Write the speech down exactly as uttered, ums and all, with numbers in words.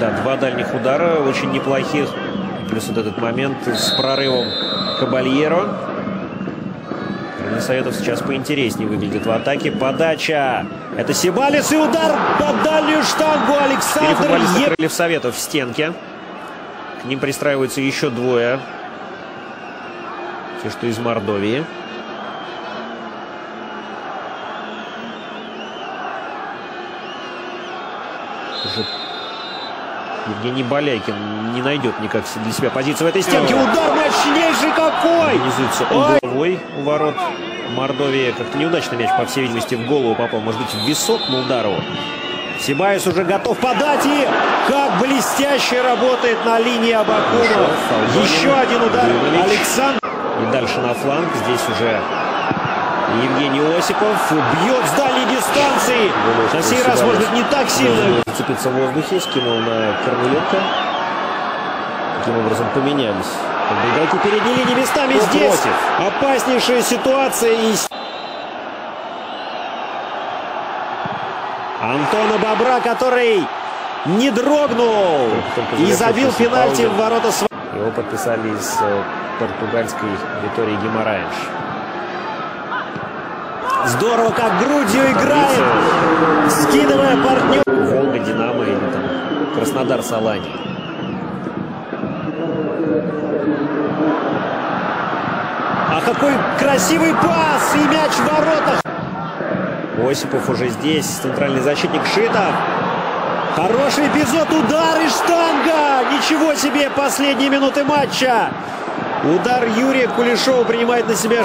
Да, два дальних удара, очень неплохих. Плюс вот этот момент с прорывом Кабальеро. Крылья Советов сейчас поинтереснее выглядит в атаке. Подача. Это Сибалис и удар под дальнюю штангу. Александр Е... Крыльев Советов в стенке. К ним пристраиваются еще двое. Те, что из Мордовии. Евгений Боляйкин не найдет никак для себя позицию в этой стенке. Удар мощнейший какой! Внизуется угловой у ворот Мордовии. Как-то неудачно мяч, по всей видимости, в голову попал. Может быть, в висок на удару. Сибаев уже готов подать. И как блестяще работает на линии Абакуна. Еще один удар. Александр. И дальше на фланг. Здесь уже Евгений Осипов бьет с дальней дистанции. На сей раз, может быть, не так сильно. Зацепиться в воздухе, скинул на Корнеленко. Таким образом поменялись игроки передней линии местами. Кто здесь против? Опаснейшая ситуация. И... Антона Бобра, который не дрогнул и забил пенальти в ворота. Его подписали из португальской Витории Гимараиш. Здорово, как грудью играет, скидывая партнер. Волга, Динамо или там Краснодар-Салань. А какой красивый пас и мяч в воротах. Осипов уже здесь, центральный защитник Шитов. Хороший эпизод, удар и штанга. Ничего себе, последние минуты матча. Удар Юрия Кулешова принимает на себя.